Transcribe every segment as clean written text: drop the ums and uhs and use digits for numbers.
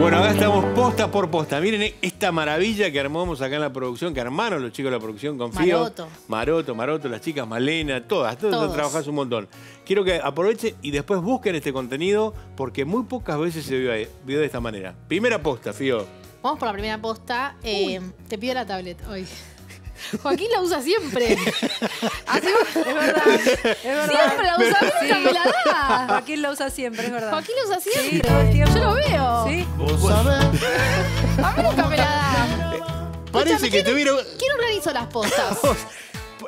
Bueno, acá estamos posta por posta. Miren esta maravilla que armamos acá en la producción, que armaron los chicos de la producción, confío. Maroto, las chicas, Malena, todas trabajas un montón. Quiero que aprovechen y después busquen este contenido porque muy pocas veces se vio de esta manera. Primera posta, Fío. Vamos por la primera posta. Te pido la tablet hoy. Joaquín la usa siempre. Así, es verdad. Siempre la usa, nunca me la da. Joaquín la usa siempre, es verdad. Joaquín la usa siempre. Sí, todo el tiempo. Yo lo veo. Sí. ¿Vos sabés? A mí nunca me la da. Parece que tuvieron... ¿Quién organizó las postas?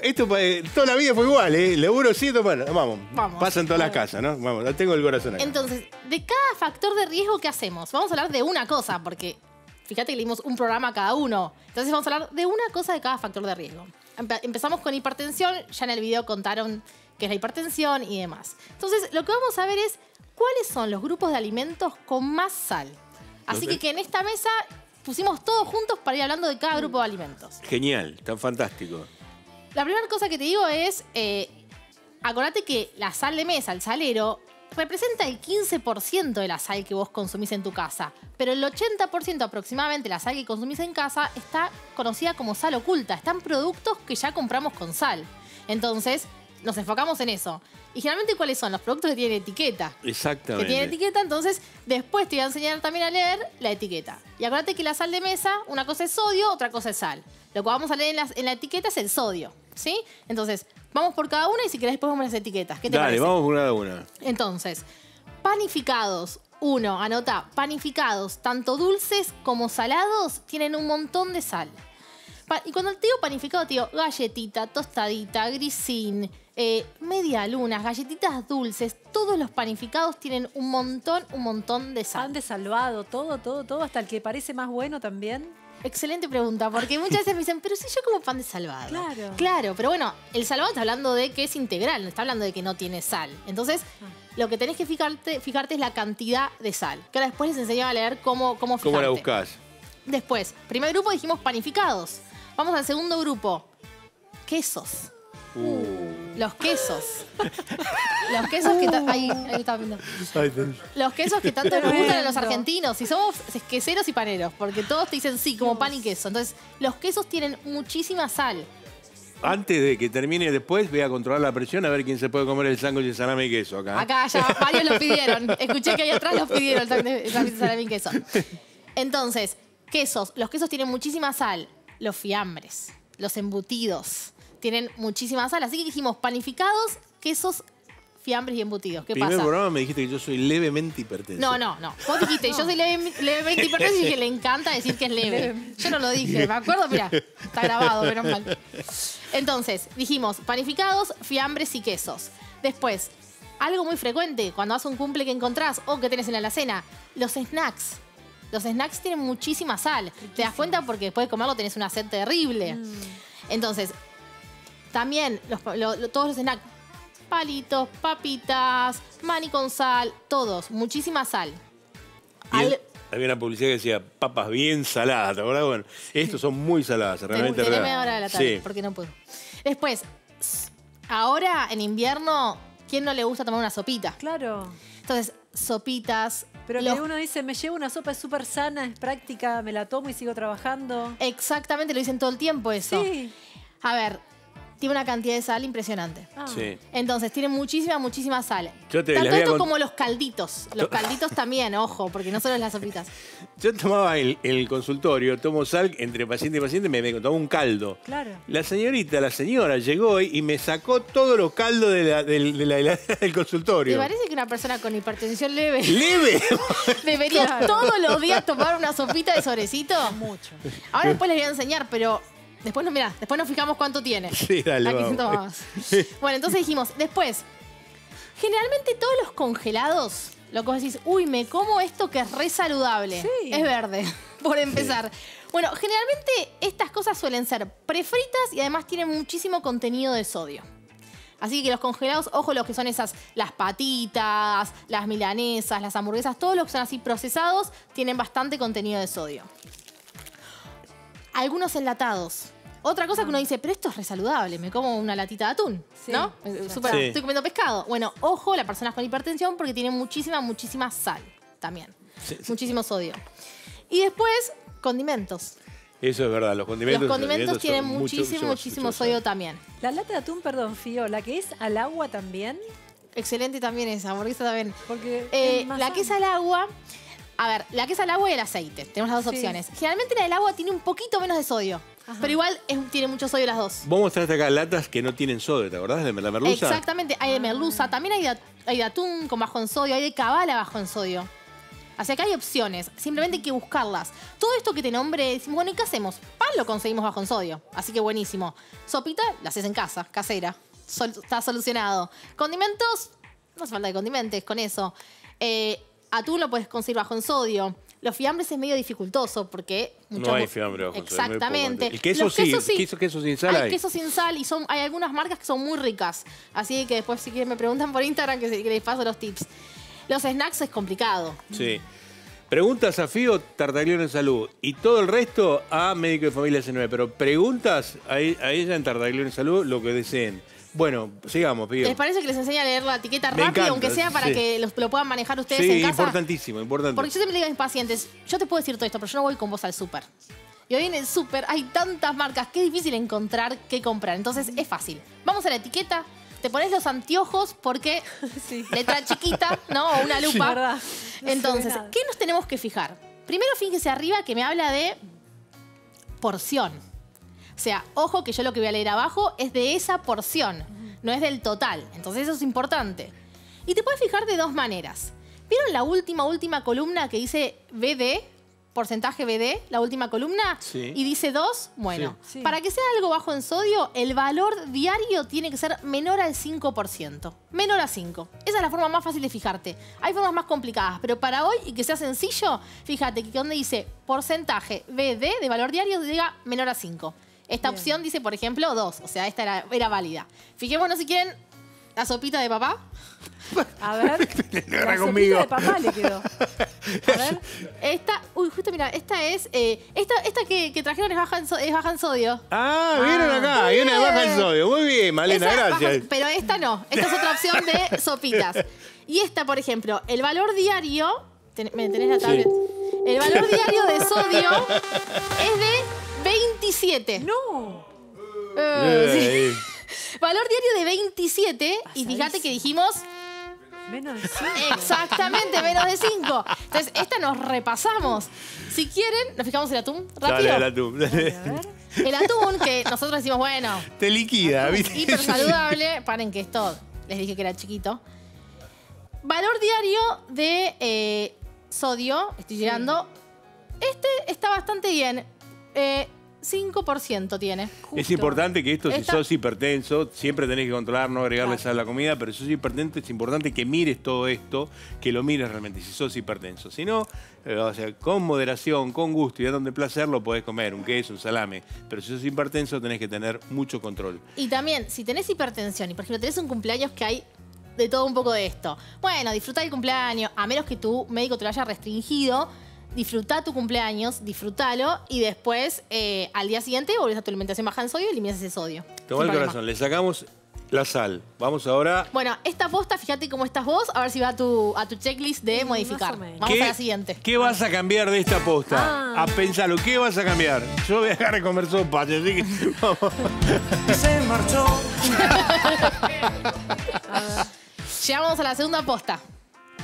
Esto toda la vida fue igual, ¿eh? Laburo, sí, bueno, vamos. Pasan todas las casas, ¿no? Vamos, la tengo el corazón acá. Entonces, de cada factor de riesgo, ¿qué hacemos? Vamos a hablar de una cosa, porque... Fíjate que le dimos un programa a cada uno. Entonces vamos a hablar de una cosa de cada factor de riesgo. Empezamos con hipertensión. Ya en el video contaron qué es la hipertensión y demás. Entonces lo que vamos a ver es cuáles son los grupos de alimentos con más sal. Así que en esta mesa pusimos todos juntos para ir hablando de cada grupo de alimentos. Genial, tan fantástico. La primera cosa que te digo es, acordate que la sal de mesa, el salero, representa el 15% de la sal que vos consumís en tu casa, pero el 80% aproximadamente de la sal que consumís en casa está conocida como sal oculta. Están productos que ya compramos con sal. Entonces, nos enfocamos en eso. Y generalmente, ¿cuáles son? Los productos que tienen etiqueta. Exactamente. Que tienen etiqueta, entonces, después te voy a enseñar también a leer la etiqueta. Y acuérdate que la sal de mesa, una cosa es sodio, otra cosa es sal. Lo que vamos a leer en la etiqueta es el sodio, ¿sí? Entonces, vamos por cada una y si querés después vamos a las etiquetas. ¿Qué te parece? Dale, vamos por cada una. Entonces, panificados. Uno, anota, panificados, tanto dulces como salados, tienen un montón de sal. Y cuando te digo panificado, te digo galletita, tostadita, grisín, media luna, galletitas dulces. Todos los panificados tienen un montón de sal. Han desalvado todo, hasta el que parece más bueno también. Excelente pregunta, porque muchas veces me dicen, pero si yo como pan de salvado. Claro. Claro, pero bueno, el salvado está hablando de que es integral, no está hablando de que no tiene sal. Entonces, lo que tenés que fijarte es la cantidad de sal. Que ahora después les enseñaba a leer cómo fijarte. ¿Cómo la buscás? Después, primer grupo dijimos panificados. Vamos al segundo grupo. Quesos. Los quesos. Los quesos que tanto nos gustan a los argentinos. Y somos queseros y paneros, porque todos te dicen sí, como pan y queso. Entonces, los quesos tienen muchísima sal. Antes de que termine después, voy a controlar la presión a ver quién se puede comer el sándwich de salame y queso acá. Acá ya varios lo pidieron. Escuché que ahí atrás los pidieron el sándwich de salame y queso. Entonces, quesos. Los quesos tienen muchísima sal. Los fiambres, los embutidos tienen muchísima sal. Así que dijimos panificados, quesos, fiambres y embutidos. ¿Qué pasa? En el programa me dijiste que yo soy levemente hipertenso. No. Vos dijiste, yo soy levemente hipertenso y que le encanta decir que es leve. Yo no lo dije, ¿me acuerdo? Mirá, está grabado, menos mal. Entonces, dijimos panificados, fiambres y quesos. Después, algo muy frecuente cuando haces un cumple que encontrás o que tenés en la alacena, los snacks. Los snacks tienen muchísima sal. Te das cuenta porque después de comerlo tenés una sed terrible. Entonces... También todos los snacks, palitos, papitas, maní con sal, todos, muchísima sal. Había una publicidad que decía papas bien saladas, ¿te acordás? Bueno, estos son muy saladas, realmente. Tenés media hora de la tarde, porque no puedo. Después, ahora en invierno, ¿quién no le gusta tomar una sopita? Claro. Entonces, sopitas... Pero que uno dice, me llevo una sopa, es súper sana, es práctica, me la tomo y sigo trabajando. Exactamente, lo dicen todo el tiempo eso. Sí. A ver... Tiene una cantidad de sal impresionante. Sí. Entonces, tiene muchísima sal. Tanto esto como los calditos. Los calditos también, ojo, porque no solo es las sopitas. Yo tomaba el consultorio, tomo sal entre paciente y paciente, me tomaba un caldo. Claro. La señora llegó y me sacó todos los caldos del consultorio. ¿Te parece que una persona con hipertensión leve... ¿Leve? ¿Debería todos los días tomar una sopita de sobrecito? Mucho. Ahora después les voy a enseñar, pero... Después, mirá, después nos fijamos cuánto tiene. Sí, dale, Bueno, entonces dijimos, después, generalmente todos los congelados, lo que vos decís, uy, me como esto que es re saludable. Sí. Es verde, por empezar. Sí. Bueno, generalmente estas cosas suelen ser prefritas y además tienen muchísimo contenido de sodio. Así que los congelados, ojo, los que son esas, las patitas, las milanesas, las hamburguesas, todos los que son así procesados, tienen bastante contenido de sodio. Algunos enlatados. Otra cosa que uno dice, pero esto es resaludable, me como una latita de atún, ¿no? Estoy comiendo pescado. Bueno, ojo, las personas con hipertensión porque tienen muchísima sal también. Sí, muchísimo sodio. Y después, condimentos. Eso es verdad, los condimentos. Los condimentos tienen muchísimo sodio también. La lata de atún, perdón, Fío, la que es al agua también. Excelente también esa, porque esa también. Porque la que es al agua, a ver, la que es al agua y el aceite. Tenemos las dos opciones. Generalmente la del agua tiene un poquito menos de sodio. Ajá. Pero igual tiene mucho sodio las dos. Vos mostraste acá latas que no tienen sodio, ¿te acordás de la merluza? Exactamente, hay de merluza, también hay de atún con bajo en sodio, hay de cabala bajo en sodio. Así que hay opciones, simplemente hay que buscarlas. Todo esto que te nombré, decimos, bueno, ¿y qué hacemos? Pan lo conseguimos bajo en sodio, así que buenísimo. Sopita, la haces en casa, casera, está solucionado. Condimentos, no hace falta que condimentes con eso. Atún lo puedes conseguir bajo en sodio. Los fiambres es medio dificultoso porque... no hay fiambre bajo en sodio. Exactamente. El queso queso sin sal hay. Hay queso sin sal y hay algunas marcas que son muy ricas. Así que después si quieren me preguntan por Instagram que les paso los tips. Los snacks es complicado. Sí. Preguntas a Fío, Tartaglione en Salud. Y todo el resto a Médico de Familia C9. Pero preguntas a ella en Tartaglione en Salud lo que deseen. Bueno, sigamos, Fío. ¿Les parece que les enseñe a leer la etiqueta rápido, aunque sea para que lo puedan manejar ustedes en casa? Sí, importantísimo, importante. Porque yo siempre digo a mis pacientes, yo te puedo decir todo esto, pero yo no voy con vos al súper. Y hoy en el súper hay tantas marcas que es difícil encontrar qué comprar. Entonces es fácil. Vamos a la etiqueta. Te pones los anteojos porque letra chiquita, ¿no? O una lupa. Sí, entonces, ¿qué nos tenemos que fijar? Primero, fíjense arriba que me habla de porción. O sea, ojo que yo lo que voy a leer abajo es de esa porción, no es del total. Entonces, eso es importante. Y te puedes fijar de dos maneras. ¿Vieron la última columna que dice BD? Porcentaje BD, la última columna, y dice 2, bueno, para que sea algo bajo en sodio, el valor diario tiene que ser menor al 5%. Menor a 5. Esa es la forma más fácil de fijarte. Hay formas más complicadas, pero para hoy, y que sea sencillo, fíjate que donde dice porcentaje BD de valor diario, diga menor a 5. Esta opción dice, por ejemplo, 2. O sea, esta era válida. Fijémonos si quieren la sopita de papá. A ver, la sopita de papá le quedó. A ver, esta, uy, justo mira, esta es, esta que trajeron es baja en sodio. Ah, vieron acá, hay una de baja en sodio. Muy bien, Malena, gracias. Baja, pero esta no, esta es otra opción de sopitas. Y esta, por ejemplo, el valor diario, ¿tenés la tablet? El valor diario de sodio es de 27. No. Sí. Valor diario de 27 y fíjate que dijimos... menos de 5. Exactamente, menos de 5. Entonces, esta nos repasamos. Si quieren, nos fijamos el atún rápido. Dale, el atún. Dale. A ver. El atún, que nosotros decimos, bueno... te liquida, ¿viste? Hiper saludable. Paren que esto, les dije que era chiquito. Valor diario de sodio, estoy llegando. Este está bastante bien. 5% tiene. Justo. Es importante que esto, si sos hipertenso, siempre tenés que controlar, no agregarle sal a la comida, pero si sos hipertenso es importante que mires todo esto, que lo mires realmente, si sos hipertenso. Si no, o sea, con moderación, con gusto y dándote placer, lo podés comer, un queso, un salame. Pero si sos hipertenso, tenés que tener mucho control. Y también, si tenés hipertensión y, por ejemplo, tenés un cumpleaños que hay de todo un poco de esto. Bueno, disfrutá el cumpleaños, a menos que tu médico te lo haya restringido. Disfrutá tu cumpleaños, disfrútalo y después al día siguiente volvés a tu alimentación baja en sodio y eliminas ese sodio. Toma el corazón, le sacamos la sal. Vamos ahora... bueno, esta posta, fíjate cómo estás vos, a ver si va a tu checklist de modificar. Vamos a la siguiente. ¿Qué vas a cambiar de esta posta? A pensarlo, ¿qué vas a cambiar? Yo voy a dejar de comer sopa, así que vamos. Se marchó. Llegamos a la segunda posta.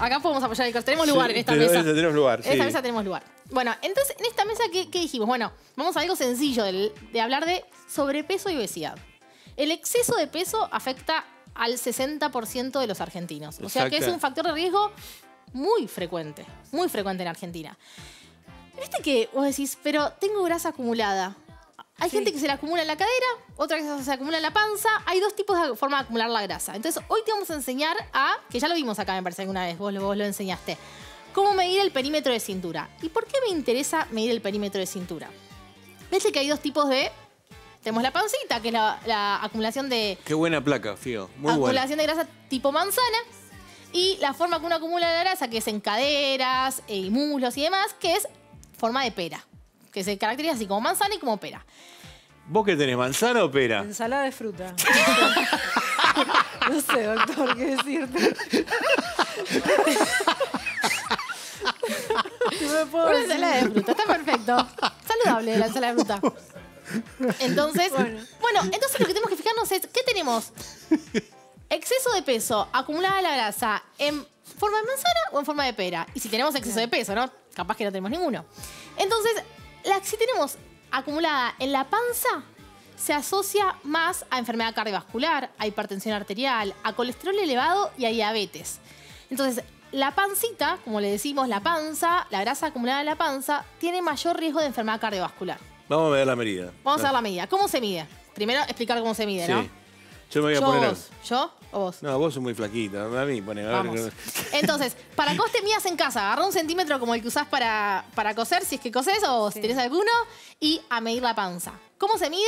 Acá podemos apoyar el corazón. Tenemos lugar en esta mesa. Tenemos lugar, en esta mesa tenemos lugar. Bueno, entonces, en esta mesa, ¿qué dijimos? Bueno, vamos a algo sencillo de hablar de sobrepeso y obesidad. El exceso de peso afecta al 60% de los argentinos. O sea que es un factor de riesgo muy frecuente en Argentina. ¿Viste que vos decís, pero tengo grasa acumulada? Hay gente que se la acumula en la cadera, otra que se acumula en la panza. Hay dos tipos de forma de acumular la grasa. Entonces, hoy te vamos a enseñar a... que ya lo vimos acá, me parece, alguna vez. Vos lo enseñaste. Cómo medir el perímetro de cintura. ¿Y por qué me interesa medir el perímetro de cintura? ¿Ves que hay dos tipos de...? Tenemos la pancita, que es la acumulación de... qué buena placa, Fío. Muy buena. Acumulación de grasa tipo manzana. Y la forma que uno acumula la grasa, que es en caderas, y muslos y demás, que es forma de pera. Que se caracteriza así como manzana y como pera. ¿Vos qué tenés, manzana o pera? Ensalada de fruta. No sé, doctor, qué decirte. no puedo. Una ensalada de fruta, está perfecto. Saludable la ensalada de fruta. Entonces, bueno, entonces lo que tenemos que fijarnos es, ¿qué tenemos? Exceso de peso acumulada la grasa en forma de manzana o en forma de pera. Y si tenemos exceso de peso, ¿no? Capaz que no tenemos ninguno. Entonces, si tenemos acumulada en la panza, se asocia más a enfermedad cardiovascular, a hipertensión arterial, a colesterol elevado y a diabetes. Entonces, la pancita, como le decimos, la panza, la grasa acumulada en la panza, tiene mayor riesgo de enfermedad cardiovascular. Vamos a ver la medida. Vamos a ver la medida. ¿Cómo se mide? Primero, explicar cómo se mide, sí. ¿No? Yo me voy a poner... Vos. ¿Yo o vos? No, vos sos muy flaquita. A mí, bueno, a ver. Entonces, para que vos te midas en casa, agarrá un centímetro como el que usás para coser, si es que cosés o si tenés alguno, y a medir la panza. ¿Cómo se mide?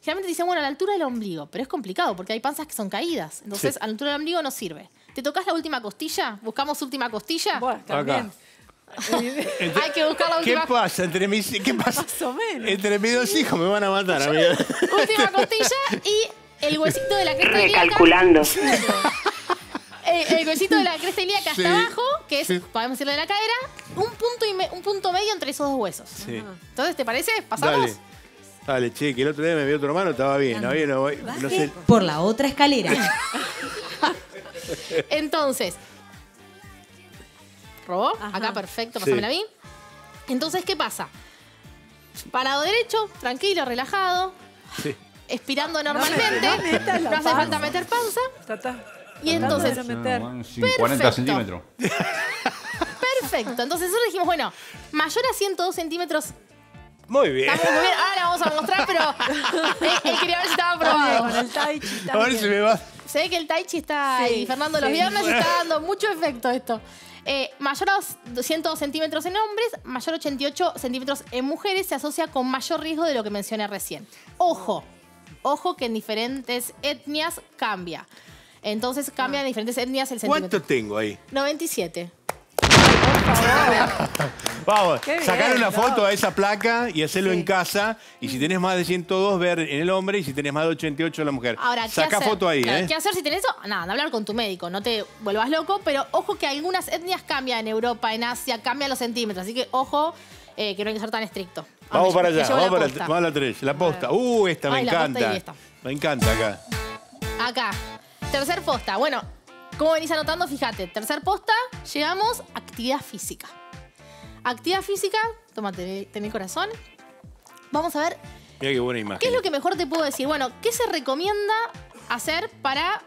Generalmente dicen, bueno, a la altura del ombligo, pero es complicado porque hay panzas que son caídas. Entonces, sí, a la altura del ombligo no sirve. ¿Te tocás la última costilla? ¿Buscamos última costilla? Bueno, también. Acá. Hay que buscar la última. ¿Qué pasa? ¿Qué pasa? Más o menos. Entre mis dos hijos me van a matar. Amiga. Última costilla y el huesito de la cresta ilíaca. Recalculando. El huesito de la cresta ilíaca hasta abajo, que es, podemos decirlo, de la cadera, un punto medio entre esos dos huesos. Sí. Entonces, ¿te parece? ¿Pasamos? Dale, dale, che, que el otro día me vio otro hermano, estaba bien. No, bien, no sé. Por la otra escalera. Entonces... ¿Robó? Ajá. Acá, perfecto, pásamela a mí. Entonces, ¿qué pasa? Parado derecho, tranquilo, relajado. Sí. Expirando normalmente. No hace falta meter panza. Y entonces... 40 centímetros. Perfecto. Entonces nosotros dijimos, bueno, mayor a 102 centímetros. Muy bien. Estamos muy bien. Ahora vamos a mostrar, pero... Él quería ver si estaba probado. Con el tai chi también. Ahora se me va. Se ve que el tai chi está ahí. Fernando, los viernes está dando mucho efecto esto. Mayor a 102 centímetros en hombres, mayor a 88 centímetros en mujeres, se asocia con mayor riesgo de lo que mencioné recién. Ojo, ojo que en diferentes etnias cambia. Entonces cambia en diferentes etnias el centímetro. ¿Cuánto tengo ahí? 97. Vamos, sacar una foto a esa placa y hacerlo en casa. Y si tenés más de 102, ver en el hombre. Y si tenés más de 88, en la mujer. Ahora, saca foto ahí, ¿eh? ¿Qué hacer si tenés eso? Nada, hablar con tu médico. No te vuelvas loco. Pero ojo que algunas etnias cambian en Europa, en Asia. Cambian los centímetros. Así que ojo, que no hay que ser tan estricto. Vamos para allá. Vamos a la 3. La posta. Esta me encanta. Me encanta acá. Acá. Tercer posta. Bueno. ¿Cómo venís anotando? Fíjate, tercer posta, llegamos a actividad física. Actividad física, tómate, tené el corazón. Vamos a ver. Mirá qué buena imagen. ¿Qué es lo que mejor te puedo decir? Bueno, ¿qué se recomienda hacer para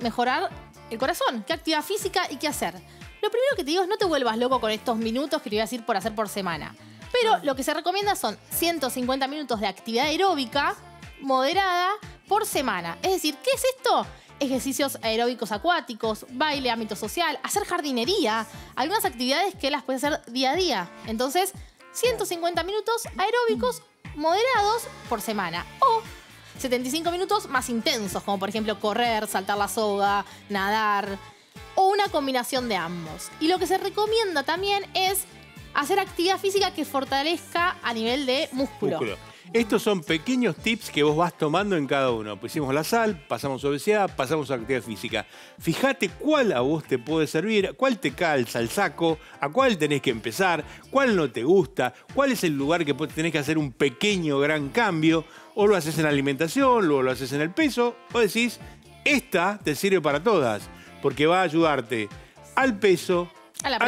mejorar el corazón? ¿Qué actividad física y qué hacer? Lo primero que te digo es no te vuelvas loco con estos minutos que te voy a decir por hacer por semana. Pero lo que se recomienda son 150 minutos de actividad aeróbica moderada por semana. Es decir, ¿qué es esto? Ejercicios aeróbicos acuáticos, baile, ámbito social, hacer jardinería, algunas actividades que las puedes hacer día a día. Entonces, 150 minutos aeróbicos moderados por semana o 75 minutos más intensos, como por ejemplo correr, saltar la soga, nadar o una combinación de ambos. Y lo que se recomienda también es hacer actividad física que fortalezca a nivel de músculo. Estos son pequeños tips que vos vas tomando en cada uno. Pusimos la sal, pasamos obesidad, pasamos actividad física. Fíjate cuál a vos te puede servir, cuál te calza el saco, a cuál tenés que empezar, cuál no te gusta, cuál es el lugar que tenés que hacer un pequeño gran cambio. O lo haces en la alimentación, luego lo haces en el peso. O decís, esta te sirve para todas, porque va a ayudarte al peso, a la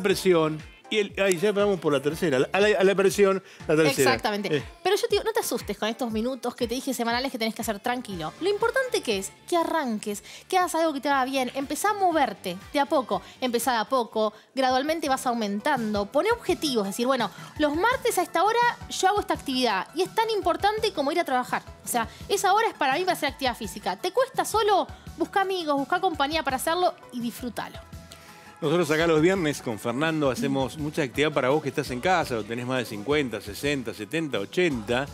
presión, y ya vamos por la tercera, a la presión, la tercera. Exactamente. Pero yo te digo, no te asustes con estos minutos que te dije semanales que tenés que hacer tranquilo. Lo importante que es que arranques, que hagas algo que te haga bien. Empezá a moverte de a poco. Empezá de a poco, gradualmente vas aumentando. Poné objetivos, es decir, bueno, los martes a esta hora yo hago esta actividad. Y es tan importante como ir a trabajar. O sea, esa hora es para mí para hacer actividad física. ¿Te cuesta solo? Busca amigos, busca compañía para hacerlo y disfrútalo. Nosotros acá los viernes con Fernando hacemos mucha actividad para vos que estás en casa, o tenés más de 50, 60, 70, 80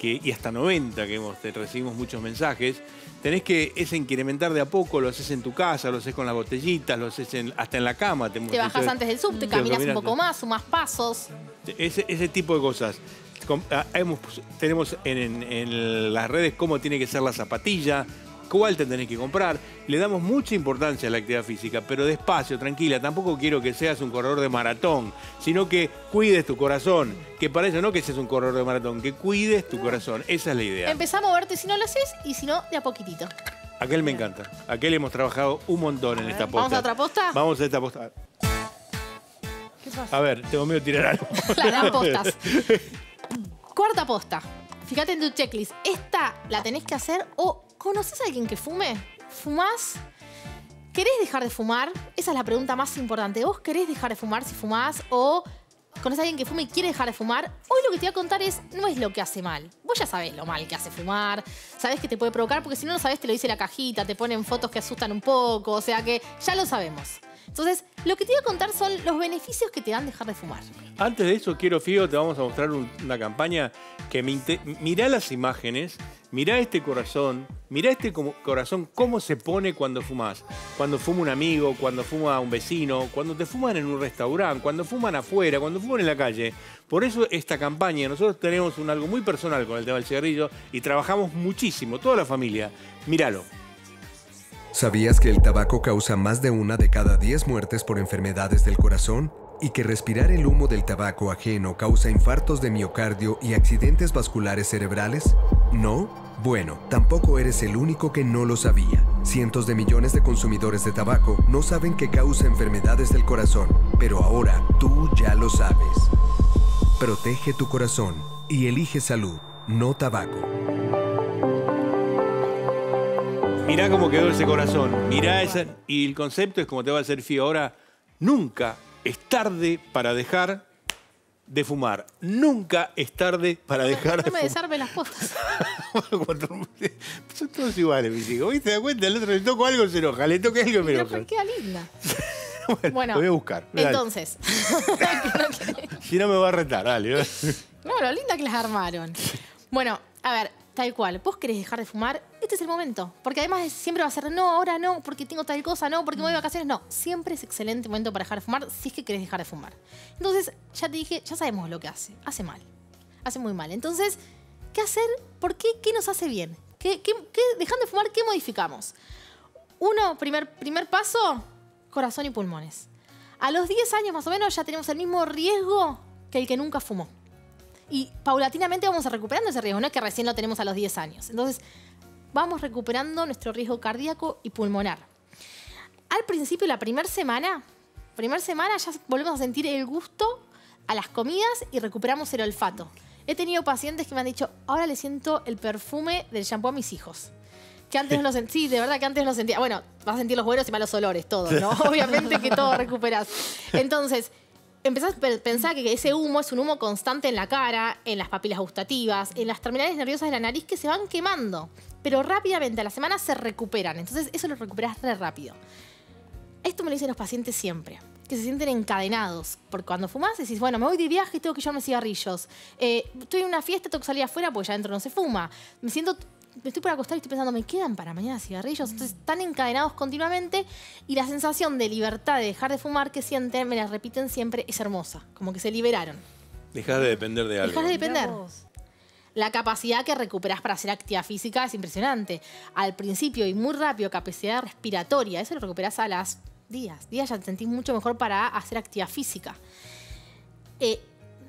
y hasta 90 que recibimos muchos mensajes. Tenés que incrementar de a poco, lo haces en tu casa, lo haces con las botellitas, lo haces hasta en la cama. Te bajás antes del subte, caminas un poco más, sumás pasos. Ese tipo de cosas. Tenemos en las redes cómo tiene que ser la zapatilla, cuál te tenés que comprar. Le damos mucha importancia a la actividad física, pero despacio, tranquila. Tampoco quiero que seas un corredor de maratón, sino que cuides tu corazón. Que para eso no que seas un corredor de maratón, que cuides tu corazón. Esa es la idea. Empezá a moverte si no lo haces y si no, de a poquitito. Aquel me encanta. Aquel hemos trabajado un montón en esta posta. ¿Vamos a otra posta? Vamos a esta posta. ¿Qué pasa? A ver, tengo miedo de tirar algo. Las postas. Cuarta posta. Fíjate en tu checklist. Esta la tenés que hacer o ¿conoces a alguien que fume? ¿Fumás? ¿Querés dejar de fumar? Esa es la pregunta más importante. ¿Vos querés dejar de fumar si fumás? ¿O conoces a alguien que fume y quiere dejar de fumar? Hoy lo que te voy a contar es, no es lo que hace mal. Vos ya sabés lo mal que hace fumar. Sabés que te puede provocar, porque si no lo sabés te lo dice la cajita. Te ponen fotos que asustan un poco. O sea que ya lo sabemos. Entonces, lo que te voy a contar son los beneficios que te dan dejar de fumar. Antes de eso, quiero, Fío, te vamos a mostrar una campaña que mirá las imágenes, mirá este corazón, cómo se pone cuando fumás. Cuando fuma un amigo, cuando fuma un vecino, cuando te fuman en un restaurante, cuando fuman afuera, cuando fuman en la calle. Por eso esta campaña, nosotros tenemos algo muy personal con el tema del cigarrillo y trabajamos muchísimo, toda la familia. Míralo. ¿Sabías que el tabaco causa más de 1 de cada 10 muertes por enfermedades del corazón? ¿Y que respirar el humo del tabaco ajeno causa infartos de miocardio y accidentes vasculares cerebrales? ¿No? Bueno, tampoco eres el único que no lo sabía. Cientos de millones de consumidores de tabaco no saben que causa enfermedades del corazón, pero ahora tú ya lo sabes. Protege tu corazón y elige salud, no tabaco. Mirá cómo quedó ese corazón, mirá esa... Y el concepto es, como te va a hacer Fío ahora, nunca es tarde para dejar de fumar. Nunca es tarde para dejar de fumar. No me desarme las postas. Son todos iguales, mis hijos. ¿Viste? ¿Te das cuenta? Al otro le toco algo, se enoja. Le toco algo, me enoja. Pero queda linda. Bueno, lo voy a buscar. Dale. Entonces. Si no me va a retar, dale. No, lo linda que las armaron. Bueno, a ver... Tal cual, vos querés dejar de fumar, este es el momento. Porque además siempre va a ser, no, ahora no, porque tengo tal cosa, no, porque me voy de vacaciones. No, siempre es excelente momento para dejar de fumar si es que querés dejar de fumar. Entonces, ya te dije, ya sabemos lo que hace. Hace mal. Hace muy mal. Entonces, ¿qué hacer? ¿Por qué? ¿Qué nos hace bien? ¿Qué dejando de fumar, qué modificamos? Uno, primer paso, corazón y pulmones. A los 10 años más o menos ya tenemos el mismo riesgo que el que nunca fumó. Y paulatinamente vamos recuperando ese riesgo, no es que recién lo tenemos a los 10 años. Entonces, vamos recuperando nuestro riesgo cardíaco y pulmonar. Al principio, la primera semana ya volvemos a sentir el gusto a las comidas y recuperamos el olfato. He tenido pacientes que me han dicho, ahora le siento el perfume del shampoo a mis hijos. Que antes no lo sentía, sí, de verdad que antes no lo sentía. Bueno, vas a sentir los buenos y malos olores, todo, ¿no? Obviamente que todo recuperás. Entonces... Empezás a pensar que ese humo es un humo constante en la cara, en las papilas gustativas, en las terminales nerviosas de la nariz que se van quemando. Pero rápidamente, a la semana se recuperan. Entonces eso lo recuperás re rápido. Esto me lo dicen los pacientes siempre, que se sienten encadenados. Porque cuando fumás decís, bueno, me voy de viaje y tengo que llevarme cigarrillos. Estoy en una fiesta, tengo que salir afuera porque ya adentro no se fuma. Me estoy por acostar y estoy pensando, ¿me quedan para mañana cigarrillos? Entonces están encadenados continuamente y la sensación de libertad de dejar de fumar que sienten, me la repiten siempre, es hermosa. Como que se liberaron. Dejás de depender de algo. Dejás de depender. La capacidad que recuperás para hacer actividad física es impresionante. Al principio y muy rápido, capacidad respiratoria. Eso lo recuperás a las días ya te sentís mucho mejor para hacer actividad física.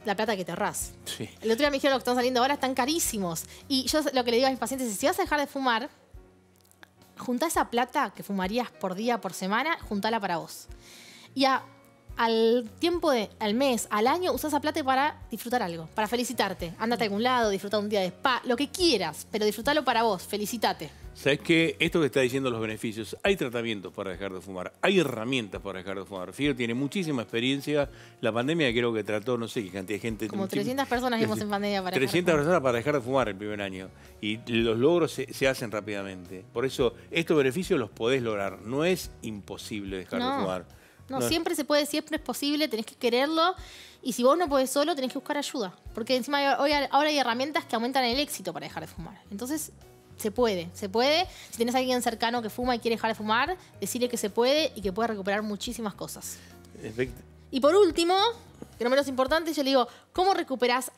La plata que te ahorrás. Sí. El otro día me dijeron los que están saliendo ahora están carísimos. Y yo lo que le digo a mis pacientes es, si vas a dejar de fumar, juntá esa plata que fumarías por día, por semana, juntala para vos. Y al mes, al año, usá esa plata para disfrutar algo, para felicitarte. Ándate a algún lado, disfruta un día de spa, lo que quieras, pero disfrutalo para vos, felicitate. ¿Sabés qué? Esto que está diciendo los beneficios, hay tratamientos para dejar de fumar, hay herramientas para dejar de fumar. Fío tiene muchísima experiencia. La pandemia creo que trató, no sé qué cantidad de gente. Como 300 personas vimos en pandemia para 300 personas para dejar de fumar el primer año. Y los logros se hacen rápidamente. Por eso, estos beneficios los podés lograr. No es imposible dejar de fumar. No, siempre se puede, siempre es posible, tenés que quererlo. Y si vos no podés solo, tenés que buscar ayuda. Porque encima ahora hay herramientas que aumentan el éxito para dejar de fumar. Entonces... Se puede. Si tenés a alguien cercano que fuma y quiere dejar de fumar, decirle que se puede y que puede recuperar muchísimas cosas. Perfecto. Y por último, que no menos importante, yo le digo, ¿cómo recuperás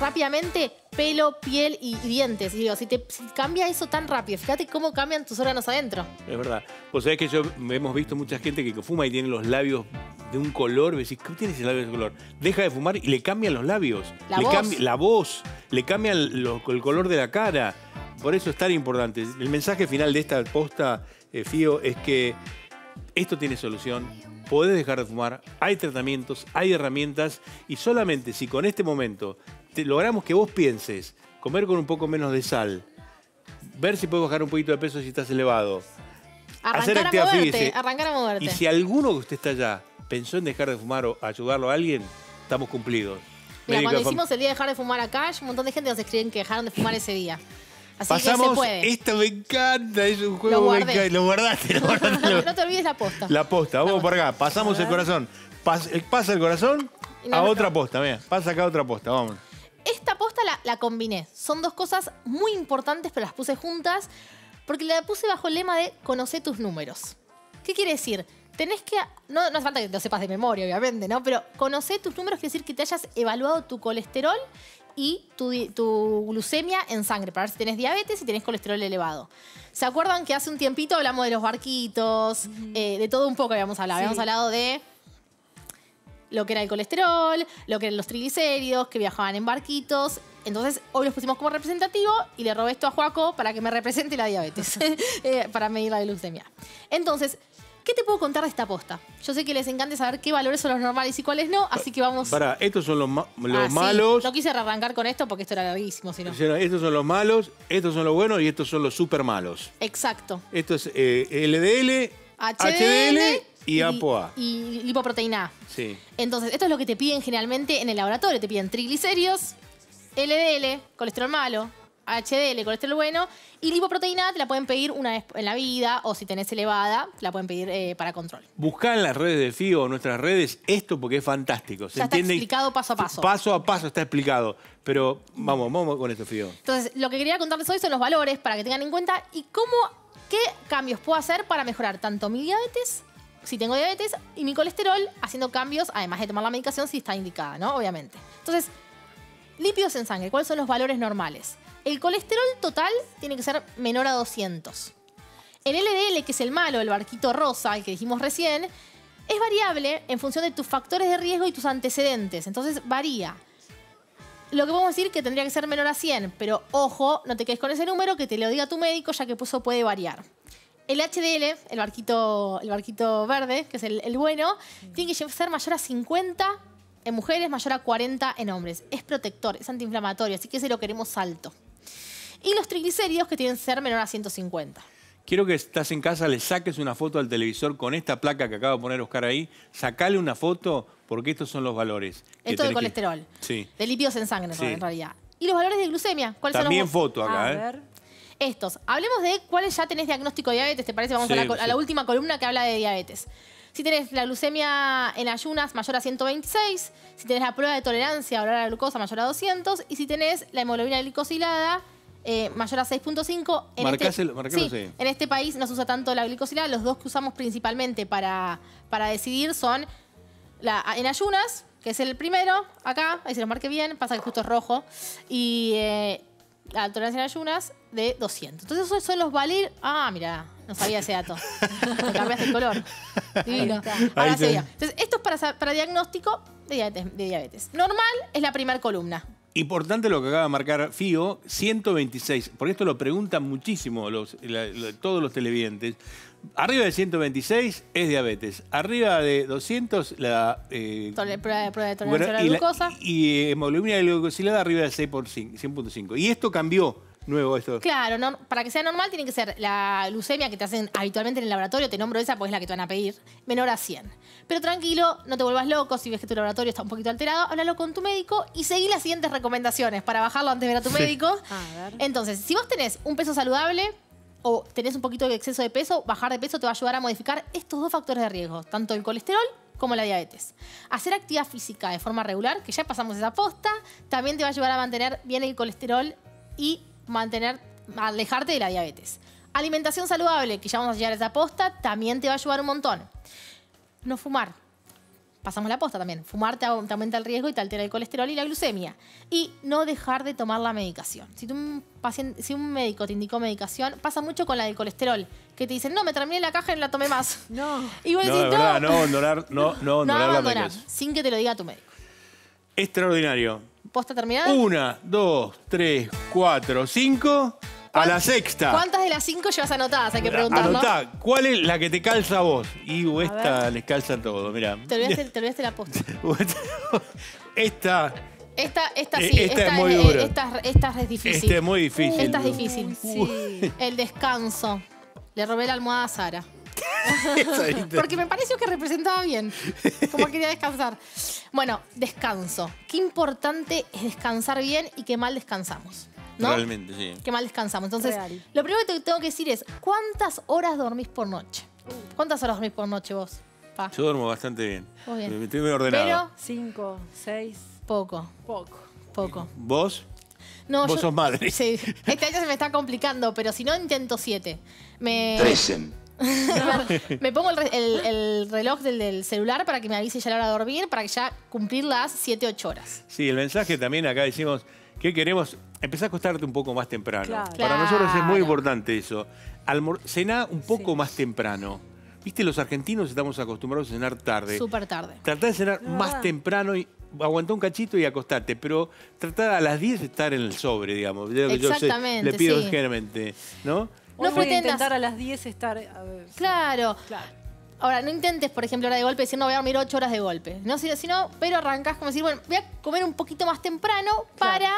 rápidamente pelo, piel y dientes. Y digo, si cambia eso tan rápido, fíjate cómo cambian tus órganos adentro. Es verdad. Vos sabés que hemos visto mucha gente que fuma y tiene los labios de un color. Decís, ¿qué tienes el labio de ese color? Deja de fumar y le cambian los labios. La voz. Le cambian el color de la cara. Por eso es tan importante. El mensaje final de esta posta, Fío, es que esto tiene solución. Podés dejar de fumar. Hay tratamientos, hay herramientas. Y solamente si con este momento logramos que vos pienses comer con un poco menos de sal, ver si puedes bajar un poquito de peso si estás elevado, arrancar a moverte. Y si alguno que usted está allá pensó en dejar de fumar o ayudarlo a alguien, estamos cumplidos. Mira, cuando hicimos el día de dejar de fumar acá, un montón de gente nos escriben que dejaron de fumar ese día. Así pasamos, que se puede. Esto me encanta, es un juego, lo guardaste. No te olvides la posta. La posta, vamos por acá, pasamos el corazón. Pasa el corazón a otra posta, mira, pasa acá otra posta, vamos. Esta posta la combiné. Son dos cosas muy importantes, pero las puse juntas porque la puse bajo el lema de conocer tus números. ¿Qué quiere decir? Tenés que... No hace falta que lo sepas de memoria, obviamente, ¿no? Pero conocer tus números quiere decir que te hayas evaluado tu colesterol y tu glucemia en sangre para ver si tenés diabetes y tenés colesterol elevado. ¿Se acuerdan que hace un tiempito hablamos de los barquitos? De todo un poco habíamos hablado. Sí. Habíamos hablado de lo que era el colesterol, lo que eran los triglicéridos, que viajaban en barquitos. Entonces, hoy los pusimos como representativo y le robé esto a Joaco para que me represente la diabetes, para medir la glucemia. Entonces, ¿qué te puedo contar de esta posta? Yo sé que les encanta saber qué valores son los normales y cuáles no, así que vamos... Pará, estos son los malos... Sí. No quise arrancar con esto porque esto era larguísimo, sino... Estos son los malos, estos son los buenos y estos son los super malos. Exacto. Esto es LDL, HDL y ApoA. Y lipoproteína A. Sí. Entonces, esto es lo que te piden generalmente en el laboratorio. Te piden triglicéridos, LDL, colesterol malo, HDL, colesterol bueno, y lipoproteína A te la pueden pedir una vez en la vida o si tenés elevada, te la pueden pedir para control. Buscá en las redes de Fío, nuestras redes, esto porque es fantástico. ¿Se entiende? Está explicado paso a paso. Paso a paso está explicado. Pero vamos con esto, Fío. Entonces, lo que quería contarles hoy son los valores para que tengan en cuenta y qué cambios puedo hacer para mejorar tanto mi diabetes, si tengo diabetes, y mi colesterol, haciendo cambios, además de tomar la medicación si está indicada, ¿no? Obviamente. Entonces, lípidos en sangre, ¿cuáles son los valores normales? El colesterol total tiene que ser menor a 200. El LDL, que es el malo, el barquito rosa, el que dijimos recién, es variable en función de tus factores de riesgo y tus antecedentes. Entonces, varía. Lo que podemos decir que tendría que ser menor a 100, pero ojo, no te quedes con ese número, que te lo diga tu médico, ya que eso puede variar. El HDL, el barquito verde, que es el bueno, tiene que ser mayor a 50 en mujeres, mayor a 40 en hombres. Es protector, es antiinflamatorio, así que ese lo queremos alto. Y los triglicéridos, que tienen que ser menor a 150. Quiero que estás en casa, le saques una foto al televisor con esta placa que acaba de poner Oscar ahí. Sacale una foto porque estos son los valores. Esto de colesterol. Sí. De lípidos en sangre, sí, en realidad. Y los valores de glucemia. ¿Cuáles son los valores? También foto acá, a ver. Estos. Hablemos de cuáles ya tenés diagnóstico de diabetes, ¿te parece? Vamos a la última columna que habla de diabetes. Si tenés la glucemia en ayunas mayor a 126, si tenés la prueba de tolerancia oral a la glucosa mayor a 200 y si tenés la hemoglobina glicosilada mayor a 6.5. En este país no se usa tanto la glicosilada. Los dos que usamos principalmente para decidir son en ayunas, que es el primero, acá, ahí se los marqué bien, pasa que justo es rojo, y la tolerancia en ayunas de 200. Entonces esos son los valores... Ah, mirá. No sabía ese dato. Me cambiaste el color. Divino. Ahora sí. Entonces, esto es para diagnóstico de diabetes. Normal es la primera columna. Importante lo que acaba de marcar Fío, 126. Porque esto lo preguntan muchísimo todos los televidentes. Arriba de 126 es diabetes. Arriba de 200 la... prueba de tolerancia a la glucosa. Y hemoglobina glucosilada arriba de 6.5. Y esto cambió. Nuevo esto. Claro, no, para que sea normal tiene que ser la glucemia que te hacen habitualmente en el laboratorio, te nombro esa porque es la que te van a pedir, menor a 100. Pero tranquilo, no te vuelvas loco, si ves que tu laboratorio está un poquito alterado, háblalo con tu médico y seguí las siguientes recomendaciones para bajarlo antes de ver a tu médico. A ver. Entonces, si vos tenés un peso saludable o tenés un poquito de exceso de peso, bajar de peso te va a ayudar a modificar estos dos factores de riesgo, tanto el colesterol como la diabetes. Hacer actividad física de forma regular, que ya pasamos esa posta, también te va a ayudar a mantener bien el colesterol y alejarte de la diabetes. Alimentación saludable, que ya vamos a llegar a esa posta, también te va a ayudar un montón. No fumar. pasamos la posta también. Fumar te aumenta el riesgo y te altera el colesterol y la glucemia. Y no dejar de tomar la medicación. Si un médico te indicó medicación, pasa mucho con la del colesterol. Que te dicen, no, me terminé la caja y no la tomé más. No. Y vos decís, no. No abandonar. Sin que te lo diga tu médico. Extraordinario. ¿Posta terminada? 1, 2, 3, 4, 5... A la sexta. ¿Cuántas de las 5 llevas anotadas? Hay que preguntar, ¿no? Anotá, ¿cuál es la que te calza a vos? Y esta les calza a todos, mirá. Te olvidaste la posta. Esta es muy dura. Esta es difícil. Esta es muy difícil. Esta es difícil. Sí. El descanso. Le robé la almohada a Sara. Porque me pareció que representaba bien. Como quería descansar. Bueno, descanso. Qué importante es descansar bien y qué mal descansamos. ¿No? Realmente, sí. Qué mal descansamos. Entonces, lo primero que te tengo que decir es, ¿cuántas horas dormís por noche? ¿Cuántas horas dormís por noche vos? Pa. Yo duermo bastante bien. Me estoy muy ordenado. Pero 5, 6... Poco. ¿Vos? No, vos sos madre. Sí. Este año se me está complicando, pero si no, intento 7. 13. Me pongo el reloj del celular para que me avise ya la hora de dormir, para que ya cumplir las 7-8 horas. Sí, el mensaje también acá decimos... ¿Qué queremos? Empezá a acostarte un poco más temprano. Claro. Para nosotros es muy importante eso. Cená un poco más temprano. Viste, los argentinos estamos acostumbrados a cenar tarde. Súper tarde. Tratá de cenar más temprano y aguantá un cachito y acostarte. Pero tratá a las 10 de estar en el sobre, digamos. Exactamente. Le pido ligeramente, ¿no? No pretendas intentar a las 10 estar... A ver, claro. Ahora, no intentes, por ejemplo, ahora de golpe decir, no, voy a dormir 8 horas de golpe. No, sino, pero arrancás como decir, bueno, voy a comer un poquito más temprano para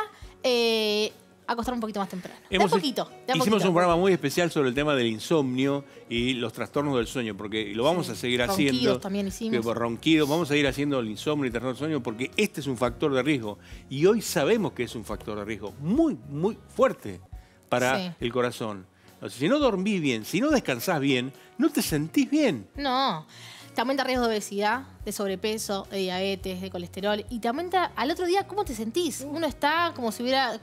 acostarme un poquito más temprano. Hicimos un programa muy especial sobre el tema del insomnio y los trastornos del sueño, porque lo vamos a seguir haciendo. Ronquidos también hicimos. Ronquidos, vamos a ir haciendo el insomnio y trastorno del sueño porque este es un factor de riesgo. Y hoy sabemos que es un factor de riesgo muy, muy fuerte para el corazón. O sea, si no dormís bien, si no descansás bien, no te sentís bien. No. Te aumenta riesgo de obesidad, de sobrepeso, de diabetes, de colesterol. Y te aumenta al otro día cómo te sentís. Uno está como si hubiera,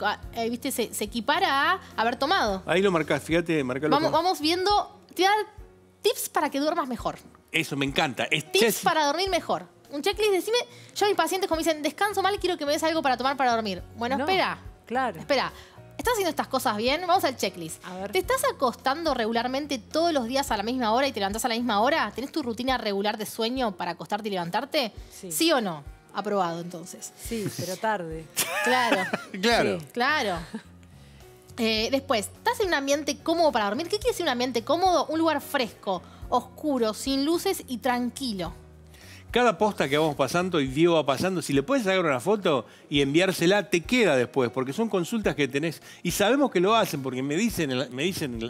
viste, se equipara a haber tomado. Ahí lo marcás, fíjate, marcalo. Vamos viendo, te voy a dar tips para que duermas mejor. Eso, me encanta. Tips para dormir mejor. Un checklist, decime, yo a mis pacientes como dicen, descanso mal, quiero que me des algo para tomar para dormir. Bueno, espera. Claro. Espera. ¿Estás haciendo estas cosas bien? Vamos al checklist. A ver. ¿Te estás acostando regularmente todos los días a la misma hora y te levantás a la misma hora? ¿Tenés tu rutina regular de sueño para acostarte y levantarte? Sí. ¿Sí o no? Aprobado, entonces. Sí, pero tarde. Claro. Claro. Sí, claro. Después, ¿estás en un ambiente cómodo para dormir? ¿Qué quiere decir un ambiente cómodo? Un lugar fresco, oscuro, sin luces y tranquilo. Cada posta que vamos pasando y Diego va pasando, si le puedes sacar una foto y enviársela, te queda después, porque son consultas que tenés. Y sabemos que lo hacen, porque me dicen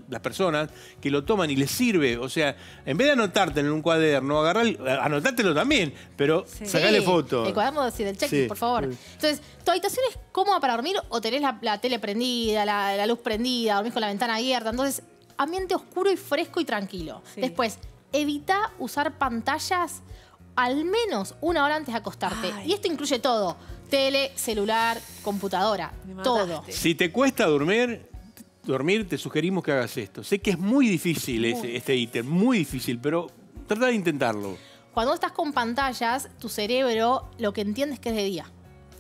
las personas que lo toman y les sirve. O sea, en vez de anotarte en un cuaderno, anotátelo también, pero sacale foto. El cuaderno del checklist, por favor. Entonces, ¿tu habitación es cómoda para dormir o tenés la tele prendida, la luz prendida, dormís con la ventana abierta? Entonces, ambiente oscuro y fresco y tranquilo. Sí. Después, evita usar pantallas al menos 1 hora antes de acostarte. Ay. Y esto incluye todo. Tele, celular, computadora, todo. Si te cuesta dormir, te sugerimos que hagas esto. Sé que es muy difícil este ítem, muy difícil, pero trata de intentarlo. Cuando estás con pantallas, tu cerebro lo que entiende es que es de día.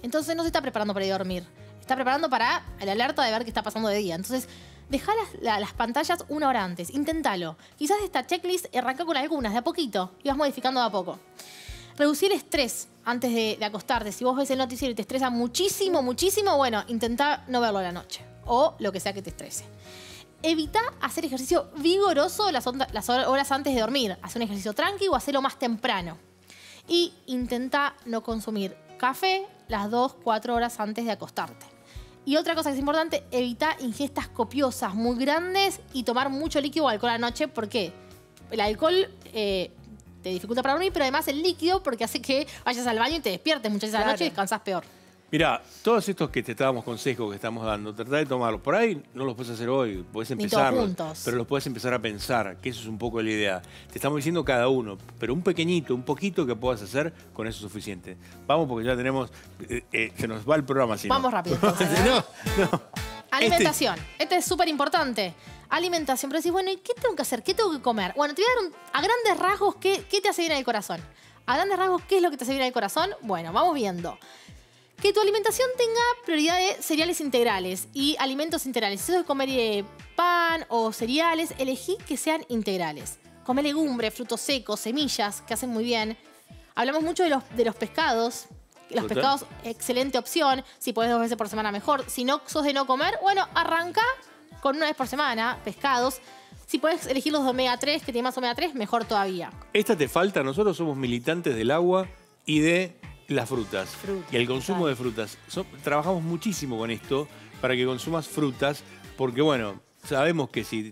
Entonces no se está preparando para ir a dormir. Está preparando para el alerta de ver qué está pasando de día. Entonces... dejá las pantallas 1 hora antes. Inténtalo. Quizás esta checklist arranca con algunas, de a poquito. Y vas modificando de a poco. Reducir el estrés antes de acostarte. Si vos ves el noticiero y te estresa muchísimo, muchísimo, bueno, intentá no verlo a la noche. O lo que sea que te estrese. Evitá hacer ejercicio vigoroso las horas antes de dormir. Haz un ejercicio tranqui o hacelo más temprano. Y intentá no consumir café las 2-4 horas antes de acostarte. Y otra cosa que es importante, evita ingestas copiosas muy grandes y tomar mucho líquido o alcohol a la noche. ¿Por qué? El alcohol te dificulta para dormir, pero además el líquido porque hace que vayas al baño y te despiertes muchas veces a la noche y descansas peor. Mirá, todos estos que te estábamos consejos que estamos dando, tratá de tomarlos. Por ahí no los puedes hacer hoy, puedes empezarlos, pero los puedes empezar a pensar, que eso es un poco la idea. Te estamos diciendo cada uno, pero un pequeñito, un poquito que puedas hacer, con eso es suficiente. Vamos porque ya tenemos, se nos va el programa. Si vamos rápido. No. Alimentación, este es súper importante. Alimentación, pero decís, bueno, ¿y qué tengo que hacer? ¿Qué tengo que comer? Bueno, te voy a dar a grandes rasgos qué te hace bien al corazón. A grandes rasgos, ¿qué es lo que te hace bien al corazón? Bueno, vamos viendo. Que tu alimentación tenga prioridad de cereales integrales y alimentos integrales. Si eso es comer pan o cereales, elegí que sean integrales. Come legumbres, frutos secos, semillas, que hacen muy bien. Hablamos mucho de los pescados. Los pescados, excelente opción. Si podés 2 veces por semana, mejor. Si no sos de no comer, bueno, arranca con 1 vez por semana, pescados. Si podés elegir los de omega 3, que tienen más omega 3, mejor todavía. Esta te falta. Nosotros somos militantes del agua y de las frutas. Y el consumo de frutas. Trabajamos muchísimo con esto para que consumas frutas, porque bueno, sabemos que si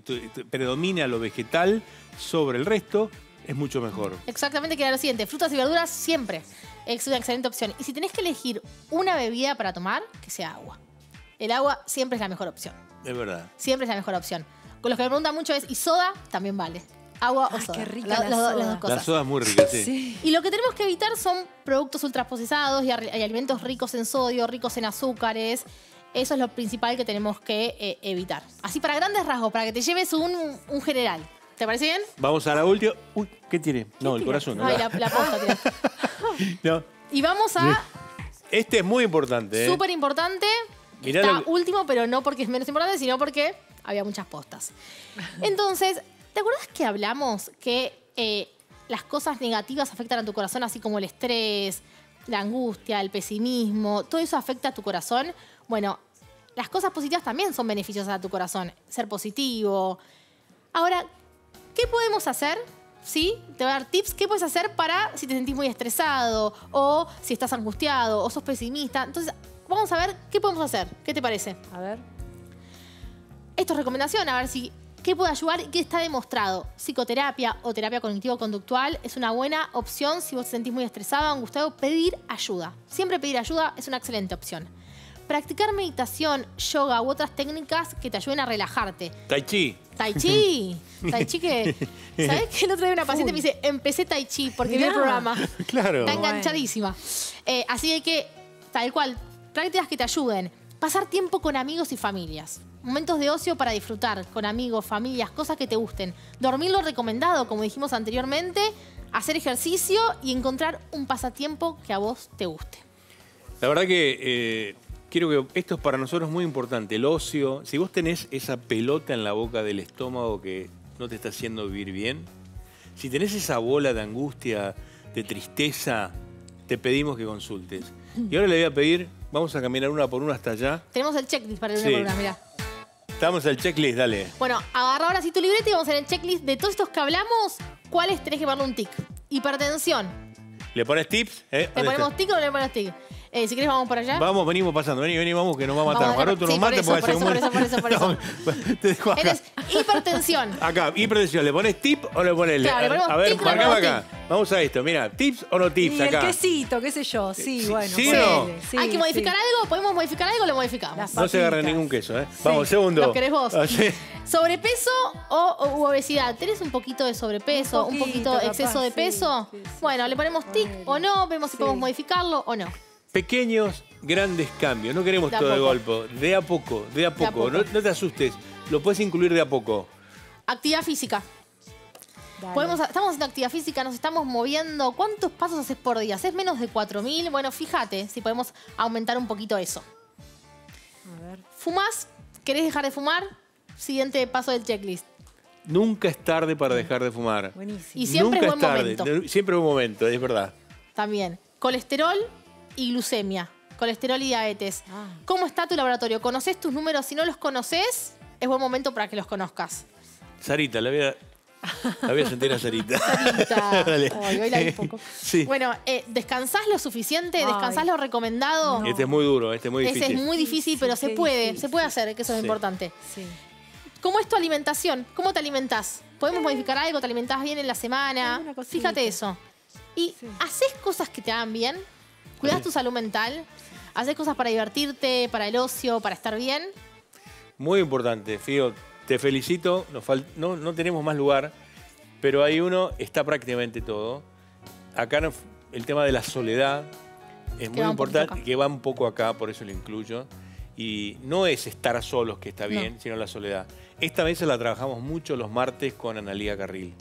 predomina lo vegetal sobre el resto, es mucho mejor. Exactamente, que era lo siguiente. Frutas y verduras siempre. Es una excelente opción. Y si tenés que elegir una bebida para tomar, que sea agua. El agua siempre es la mejor opción. Es verdad. Siempre es la mejor opción. Con los que me preguntan mucho es, ¿y soda? También vale. Agua o soda. Qué rica la soda. Las 2 cosas. La soda es muy rica, sí. Y lo que tenemos que evitar son productos ultraprocesados y alimentos ricos en sodio, ricos en azúcares. Eso es lo principal que tenemos que evitar. Así para grandes rasgos, para que te lleves un general. ¿Te parece bien? Vamos a la última. Uy, ¿qué tiene? No, el corazón. Ay, la posta tiene. No. Y vamos a... Este es muy importante. Súper importante. Está último, pero no porque es menos importante, sino porque había muchas postas. Entonces, ¿te acuerdas que hablamos que las cosas negativas afectan a tu corazón, así como el estrés, la angustia, el pesimismo? Todo eso afecta a tu corazón. Bueno, las cosas positivas también son beneficiosas a tu corazón. Ser positivo. Ahora, ¿qué podemos hacer? ¿Sí? Te voy a dar tips. ¿Qué puedes hacer para si te sentís muy estresado o si estás angustiado o sos pesimista? Entonces, vamos a ver qué podemos hacer. ¿Qué te parece? A ver. Esto es recomendación. A ver si qué puede ayudar y qué está demostrado. Psicoterapia o terapia cognitivo-conductual es una buena opción si vos te sentís muy estresado, angustiado. Pedir ayuda. Siempre pedir ayuda es una excelente opción. Practicar meditación, yoga u otras técnicas que te ayuden a relajarte. Tai Chi. Tai Chi. Tai Chi que... ¿Sabés que el otro día una paciente me dice, empecé Tai Chi porque vi el programa? Claro. Está enganchadísima. Así que, tal cual, prácticas que te ayuden. Pasar tiempo con amigos y familias. Momentos de ocio para disfrutar con amigos, familias, cosas que te gusten. Dormir lo recomendado, como dijimos anteriormente. Hacer ejercicio y encontrar un pasatiempo que a vos te guste. La verdad que... Creo que esto es para nosotros muy importante, el ocio. Si vos tenés esa pelota en la boca del estómago que no te está haciendo vivir bien, si tenés esa bola de angustia, de tristeza, te pedimos que consultes. Y ahora le voy a pedir, vamos a caminar una por una hasta allá. Tenemos el checklist para el una por una, mirá. Estamos al checklist, dale. Bueno, agarra ahora sí tu libreta y vamos a hacer el checklist de todos estos que hablamos, ¿cuáles tenés que ponerle un tic? Hipertensión. ¿Le pones tips? ¿Le ponemos tic o no le ponemos tic? Si querés vamos para allá. Vamos, venimos pasando. Vení, vamos que nos va a matar. Maroto nos mata porque hace un momento. Por eso. Te dejo acá. Eres hipertensión. Acá, hipertensión. ¿Le pones tip o le pones? Claro, a ver, marcame acá. Vamos a esto. Mira, tips o no tips acá. El quesito, qué sé yo. Sí, bueno. ¿Sí o no? Sí, hay que modificar algo. ¿Podemos modificar algo o lo modificamos? No se agarre ningún queso, ¿eh? Vamos, segundo. Lo querés vos. ¿Sobrepeso o obesidad? ¿Tenés un poquito de sobrepeso? ¿Un poquito exceso de peso? Bueno, le ponemos tic o no. Vemos si podemos modificarlo o no. Pequeños, grandes cambios. No queremos todo de golpe. De a poco, de a poco. No te asustes. Lo puedes incluir de a poco. Actividad física. Estamos haciendo actividad física, nos estamos moviendo. ¿Cuántos pasos haces por día? ¿Haces menos de 4000? Bueno, fíjate si podemos aumentar un poquito eso. A ver. ¿Fumás? ¿Querés dejar de fumar? Siguiente paso del checklist. Nunca es tarde para dejar de fumar. Buenísimo. Y siempre es buen momento. Siempre es buen momento, es verdad. También. Colesterol y glucemia, colesterol y diabetes. ¿Cómo está tu laboratorio? ¿Conoces tus números? Si no los conoces, es buen momento para que los conozcas. Sarita, la voy a sentir a Sarita. Sarita. Vale. Ay, hoy la vi un poco. Sí. Bueno, ¿descansás lo suficiente? ¿Descansás lo recomendado? No. Este es muy duro, este es muy difícil. Ese es muy difícil, pero se puede hacer, que eso es importante. Sí. ¿Cómo es tu alimentación? ¿Cómo te alimentás? ¿Podemos modificar algo? ¿Te alimentás bien en la semana? Fíjate eso. ¿Y haces cosas que te hagan bien? ¿Cuidás tu salud mental? ¿Haces cosas para divertirte, para el ocio, para estar bien? Muy importante, Fío. Te felicito. No tenemos más lugar, pero ahí está prácticamente todo. Acá el tema de la soledad es muy importante, que va un poco acá, por eso lo incluyo. Y no es estar solos que está bien, sino la soledad. Esta vez la trabajamos mucho los martes con Analía Carril.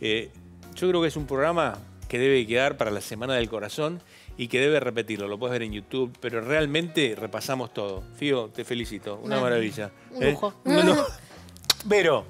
Yo creo que es un programa que debe quedar para la Semana del Corazón y que debe repetirlo. Lo puedes ver en YouTube, pero realmente repasamos todo. Fío, te felicito. Una maravilla. Un lujo. No, no. Pero